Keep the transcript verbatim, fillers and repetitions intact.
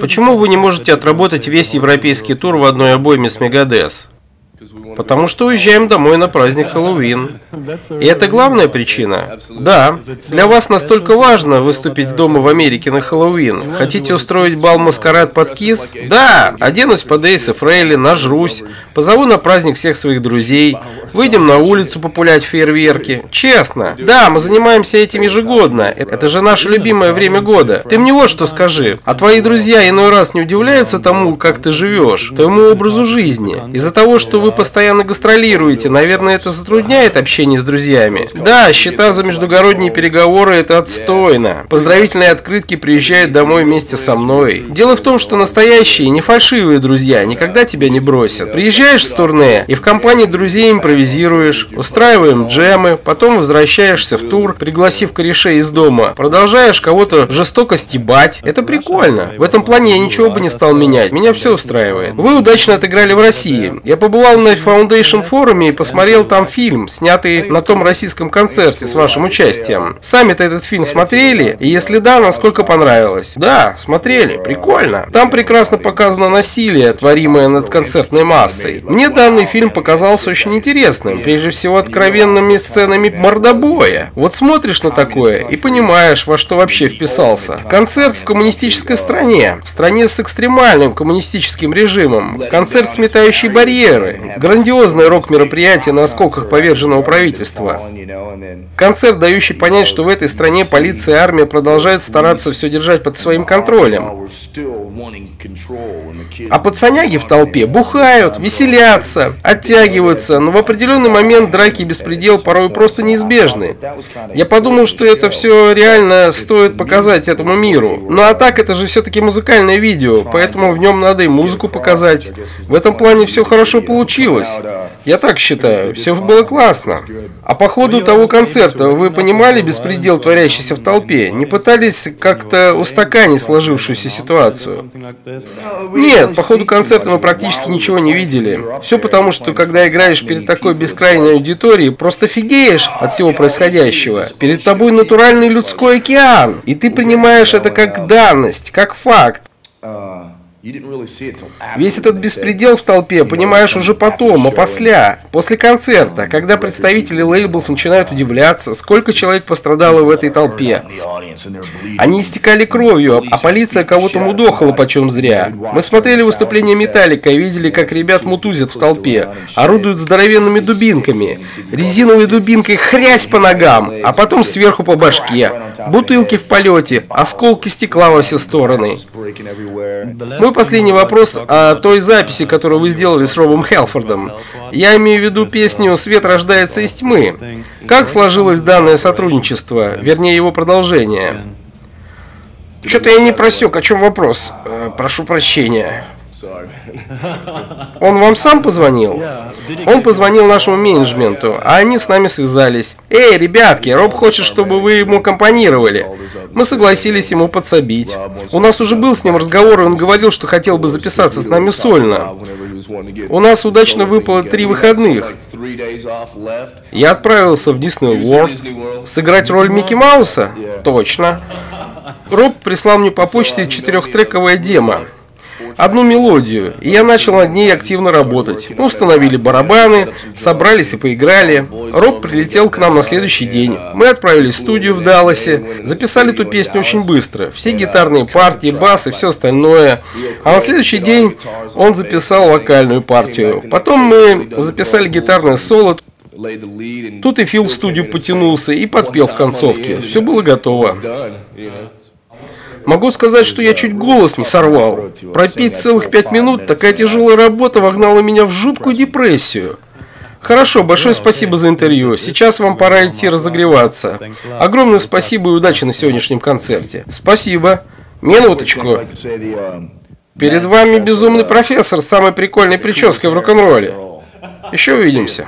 Почему вы не можете отработать весь европейский тур в одной обойме с Megadeth? Потому что уезжаем домой на праздник Хэллоуин. И это главная причина. Да, для вас настолько важно выступить дома в Америке на Хэллоуин. Хотите устроить бал-маскарад под Кис? Да, оденусь под Эйса Фрейли, нажрусь, позову на праздник всех своих друзей, выйдем на улицу популять фейерверки. Честно, да, мы занимаемся этим ежегодно. Это же наше любимое время года. Ты мне вот что скажи. А твои друзья иной раз не удивляются тому, как ты живешь, твоему образу жизни. Из-за того, что вы постоянно гастролируете, наверное, это затрудняет общение с друзьями. Да, счета за междугородние переговоры — это отстойно. Поздравительные открытки приезжают домой вместе со мной. Дело в том, что настоящие, не фальшивые друзья никогда тебя не бросят. Приезжаешь с турне и в компании друзей импровизируешь, устраиваем джемы, потом возвращаешься в тур, пригласив корешей из дома, продолжаешь кого-то жестоко стебать. Это прикольно. В этом плане я ничего бы не стал менять. Меня все устраивает. Вы удачно отыграли в России. Я побывал на Foundation форуме и посмотрел там фильм, снятый на том российском концерте с вашим участием. Сами-то этот фильм смотрели? И если да, насколько понравилось? Да, смотрели. Прикольно. Там прекрасно показано насилие, творимое над концертной массой. Мне данный фильм показался очень интересным, прежде всего откровенными сценами мордобоя. Вот смотришь на такое и понимаешь, во что вообще вписался. Концерт в коммунистической стране, в стране с экстремальным коммунистическим режимом, концерт, сметающий барьеры, грандиозное рок-мероприятие на осколках поверженного правительства. Концерт, дающий понять, что в этой стране полиция и армия продолжают стараться все держать под своим контролем. А пацаняги в толпе бухают, веселятся, оттягиваются, но в определенный момент драки и беспредел порой просто неизбежны. Я подумал, что это все реально стоит показать этому миру. Ну а так, это же все-таки музыкальное видео, поэтому в нем надо и музыку показать. В этом плане все хорошо получилось. Получилось. Я так считаю. Все было классно. А по ходу того концерта вы понимали беспредел, творящийся в толпе? Не пытались как-то устаканить сложившуюся ситуацию? Нет, по ходу концерта мы практически ничего не видели. Все потому, что когда играешь перед такой бескрайней аудиторией, просто фигеешь от всего происходящего. Перед тобой натуральный людской океан, и ты принимаешь это как данность, как факт. Весь этот беспредел в толпе понимаешь уже потом, опосля, после концерта, когда представители лейблов начинают удивляться, сколько человек пострадало в этой толпе. Они истекали кровью, а полиция кого-то мудохала почем зря. Мы смотрели выступление Металлика и видели, как ребят мутузят в толпе, орудуют здоровенными дубинками, резиновой дубинкой хрясь по ногам, а потом сверху по башке, бутылки в полете, осколки стекла во все стороны. Мы последний вопрос о той записи, которую вы сделали с Робом Халфордом. Я имею в виду песню «Свет рождается из тьмы». Как сложилось данное сотрудничество, вернее его продолжение? Что-то я не просек, о чем вопрос. Прошу прощения. Он вам сам позвонил? Он позвонил нашему менеджменту, а они с нами связались. Эй, ребятки, Роб хочет, чтобы вы ему аккомпанировали. Мы согласились ему подсобить. У нас уже был с ним разговор, и он говорил, что хотел бы записаться с нами сольно. У нас удачно выпало три выходных. Я отправился в Disney World. Сыграть роль Микки Мауса? Точно. Роб прислал мне по почте четырехтрековое демо. Одну мелодию, и я начал над ней активно работать. Мы установили барабаны, собрались и поиграли. Роб прилетел к нам на следующий день. Мы отправились в студию в Далласе, записали эту песню очень быстро. Все гитарные партии, бас и все остальное. А на следующий день он записал вокальную партию. Потом мы записали гитарное соло. Тут и Фил в студию потянулся и подпел в концовке. Все было готово. Могу сказать, что я чуть голос не сорвал. Пропеть целых пять минут, такая тяжелая работа вогнала меня в жуткую депрессию. Хорошо, большое спасибо за интервью. Сейчас вам пора идти разогреваться. Огромное спасибо и удачи на сегодняшнем концерте. Спасибо. Минуточку. Перед вами безумный профессор с самой прикольной прической в рок-н-ролле. Еще увидимся.